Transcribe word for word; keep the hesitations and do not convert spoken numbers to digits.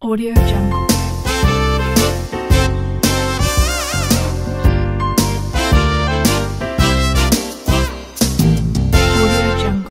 AudioJungle.